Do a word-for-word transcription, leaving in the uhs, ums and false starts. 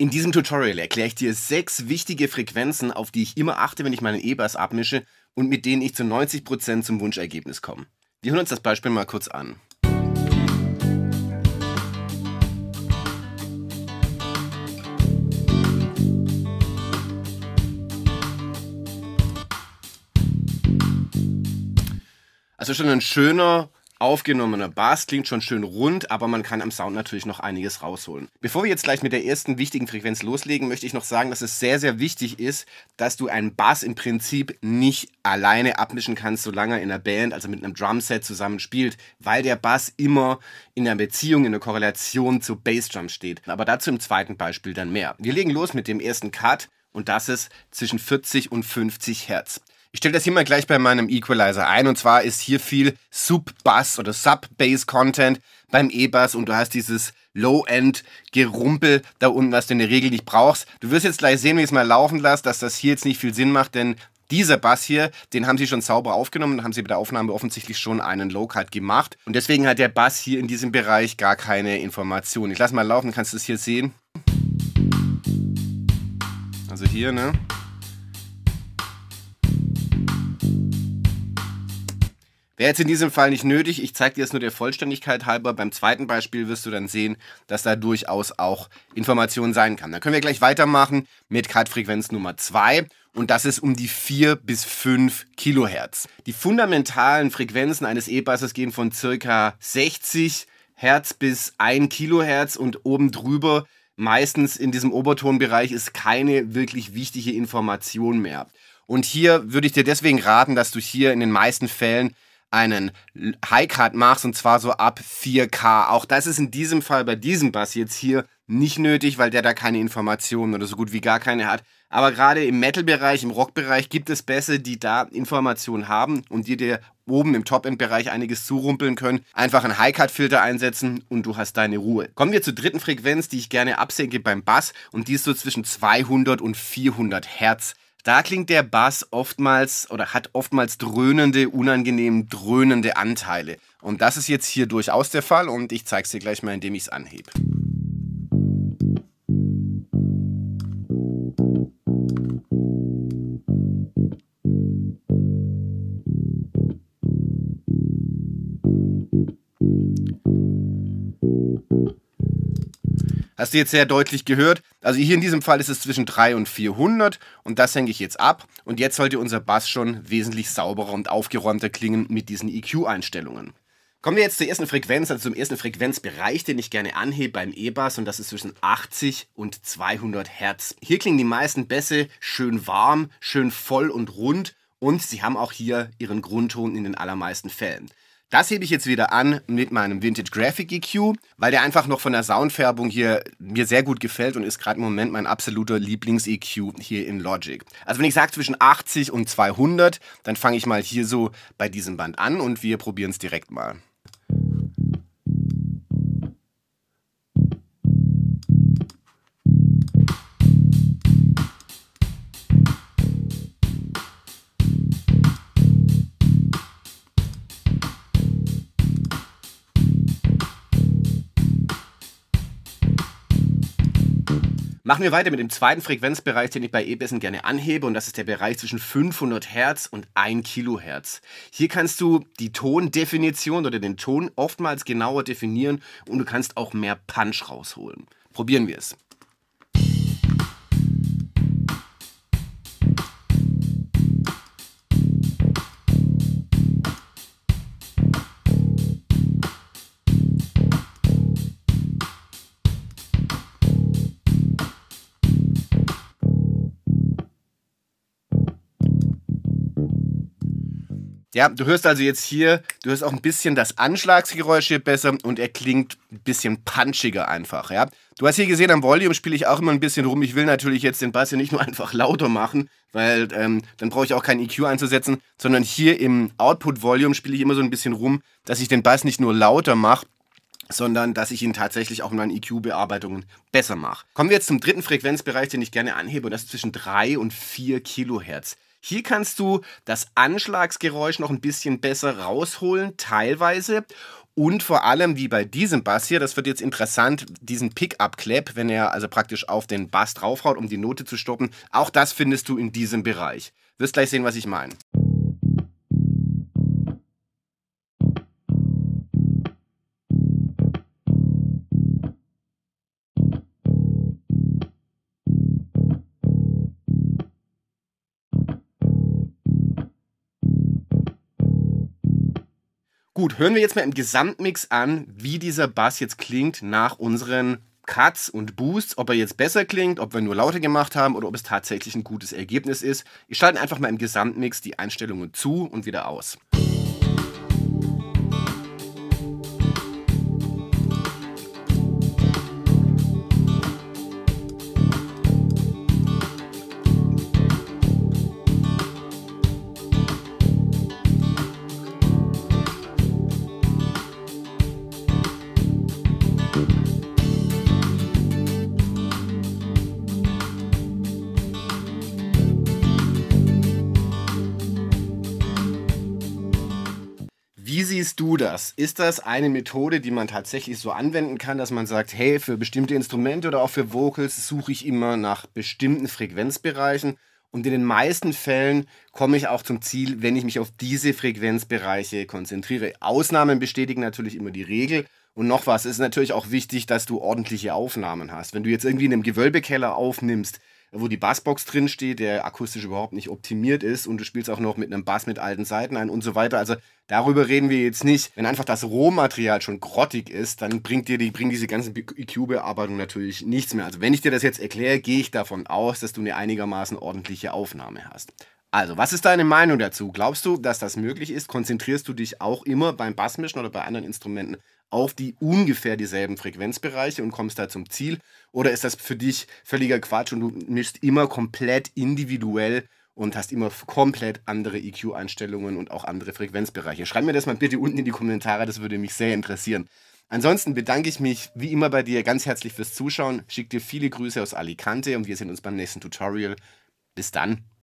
In diesem Tutorial erkläre ich dir sechs wichtige Frequenzen, auf die ich immer achte, wenn ich meinen E-Bass abmische und mit denen ich zu neunzig Prozent zum Wunschergebnis komme. Wir hören uns das Beispiel mal kurz an. Also schon ein schöner aufgenommener Bass, klingt schon schön rund, aber man kann am Sound natürlich noch einiges rausholen. Bevor wir jetzt gleich mit der ersten wichtigen Frequenz loslegen, möchte ich noch sagen, dass es sehr, sehr wichtig ist, dass du einen Bass im Prinzip nicht alleine abmischen kannst, solange er in einer Band, also mit einem Drumset zusammen spielt, weil der Bass immer in einer Beziehung, in einer Korrelation zur Bassdrum steht. Aber dazu im zweiten Beispiel dann mehr. Wir legen los mit dem ersten Cut und das ist zwischen vierzig und fünfzig Hertz. Ich stelle das hier mal gleich bei meinem Equalizer ein und zwar ist hier viel Sub-Bass oder Sub-Bass-Content beim E-Bass und du hast dieses Low-End-Gerumpel da unten, was du in der Regel nicht brauchst. Du wirst jetzt gleich sehen, wenn ich es mal laufen lasse, dass das hier jetzt nicht viel Sinn macht, denn dieser Bass hier, den haben sie schon sauber aufgenommen, da haben sie bei der Aufnahme offensichtlich schon einen Low-Cut gemacht und deswegen hat der Bass hier in diesem Bereich gar keine Information. Ich lasse mal laufen, kannst du es hier sehen. Also hier, ne? Wäre jetzt in diesem Fall nicht nötig, ich zeige dir jetzt nur der Vollständigkeit halber. Beim zweiten Beispiel wirst du dann sehen, dass da durchaus auch Information sein kann. Dann können wir gleich weitermachen mit Cut-Frequenz Nummer zwei und das ist um die vier bis fünf Kilohertz. Die fundamentalen Frequenzen eines E-Basses gehen von ca. sechzig Hertz bis ein Kilohertz und oben drüber, meistens in diesem Obertonbereich, ist keine wirklich wichtige Information mehr. Und hier würde ich dir deswegen raten, dass du hier in den meisten Fällen einen High-Cut machst und zwar so ab vier K. Auch das ist in diesem Fall bei diesem Bass jetzt hier nicht nötig, weil der da keine Informationen oder so gut wie gar keine hat. Aber gerade im Metal-Bereich, im Rock-Bereich gibt es Bässe, die da Informationen haben und die dir oben im Top-End-Bereich einiges zurumpeln können. Einfach einen High-Cut-Filter einsetzen und du hast deine Ruhe. Kommen wir zur dritten Frequenz, die ich gerne absenke beim Bass und die ist so zwischen zweihundert und vierhundert Hertz. Da klingt der Bass oftmals oder hat oftmals dröhnende, unangenehm dröhnende Anteile. Und das ist jetzt hier durchaus der Fall und ich zeige es dir gleich mal, indem ich es anhebe. Hast du jetzt sehr deutlich gehört. Also hier in diesem Fall ist es zwischen dreihundert und vierhundert und das hänge ich jetzt ab. Und jetzt sollte unser Bass schon wesentlich sauberer und aufgeräumter klingen mit diesen E Q-Einstellungen. Kommen wir jetzt zur ersten Frequenz, also zum ersten Frequenzbereich, den ich gerne anhebe beim E-Bass und das ist zwischen achtzig und zweihundert Hertz. Hier klingen die meisten Bässe schön warm, schön voll und rund und sie haben auch hier ihren Grundton in den allermeisten Fällen. Das hebe ich jetzt wieder an mit meinem Vintage Graphic E Q, weil der einfach noch von der Soundfärbung hier mir sehr gut gefällt und ist gerade im Moment mein absoluter Lieblings-E Q hier in Logic. Also wenn ich sage zwischen achtzig und zweihundert, dann fange ich mal hier so bei diesem Band an und wir probieren es direkt mal. Machen wir weiter mit dem zweiten Frequenzbereich, den ich bei E-Bässen gerne anhebe und das ist der Bereich zwischen fünfhundert Hertz und ein Kilohertz. Hier kannst du die Tondefinition oder den Ton oftmals genauer definieren und du kannst auch mehr Punch rausholen. Probieren wir es. Ja, du hörst also jetzt hier, du hörst auch ein bisschen das Anschlagsgeräusch hier besser und er klingt ein bisschen punchiger einfach, ja. Du hast hier gesehen, am Volume spiele ich auch immer ein bisschen rum. Ich will natürlich jetzt den Bass hier nicht nur einfach lauter machen, weil ähm, dann brauche ich auch keinen E Q einzusetzen, sondern hier im Output-Volume spiele ich immer so ein bisschen rum, dass ich den Bass nicht nur lauter mache, sondern dass ich ihn tatsächlich auch in meinen E Q-Bearbeitungen besser mache. Kommen wir jetzt zum dritten Frequenzbereich, den ich gerne anhebe und das ist zwischen drei und vier Kilohertz. Hier kannst du das Anschlagsgeräusch noch ein bisschen besser rausholen, teilweise. Und vor allem, wie bei diesem Bass hier, das wird jetzt interessant, diesen Pickup-Clap, wenn er also praktisch auf den Bass draufhaut, um die Note zu stoppen, auch das findest du in diesem Bereich. Wirst gleich sehen, was ich meine. Gut, hören wir jetzt mal im Gesamtmix an, wie dieser Bass jetzt klingt nach unseren Cuts und Boosts, ob er jetzt besser klingt, ob wir nur lauter gemacht haben oder ob es tatsächlich ein gutes Ergebnis ist. Ich schalte einfach mal im Gesamtmix die Einstellungen zu und wieder aus. Wie siehst du das? Ist das eine Methode, die man tatsächlich so anwenden kann, dass man sagt, hey, für bestimmte Instrumente oder auch für Vocals suche ich immer nach bestimmten Frequenzbereichen und in den meisten Fällen komme ich auch zum Ziel, wenn ich mich auf diese Frequenzbereiche konzentriere. Ausnahmen bestätigen natürlich immer die Regel und noch was, es ist natürlich auch wichtig, dass du ordentliche Aufnahmen hast. Wenn du jetzt irgendwie in einem Gewölbekeller aufnimmst, wo die Bassbox drin steht, der akustisch überhaupt nicht optimiert ist und du spielst auch noch mit einem Bass mit alten Saiten ein und so weiter. Also darüber reden wir jetzt nicht. Wenn einfach das Rohmaterial schon grottig ist, dann bringt dir die, bringt diese ganzen E Q-Bearbeitung natürlich nichts mehr. Also wenn ich dir das jetzt erkläre, gehe ich davon aus, dass du eine einigermaßen ordentliche Aufnahme hast. Also, was ist deine Meinung dazu? Glaubst du, dass das möglich ist? Konzentrierst du dich auch immer beim Bassmischen oder bei anderen Instrumenten auf die ungefähr dieselben Frequenzbereiche und kommst da zum Ziel? Oder ist das für dich völliger Quatsch und du mischst immer komplett individuell und hast immer komplett andere E Q-Einstellungen und auch andere Frequenzbereiche? Schreib mir das mal bitte unten in die Kommentare, das würde mich sehr interessieren. Ansonsten bedanke ich mich wie immer bei dir ganz herzlich fürs Zuschauen, schick dir viele Grüße aus Alicante und wir sehen uns beim nächsten Tutorial. Bis dann.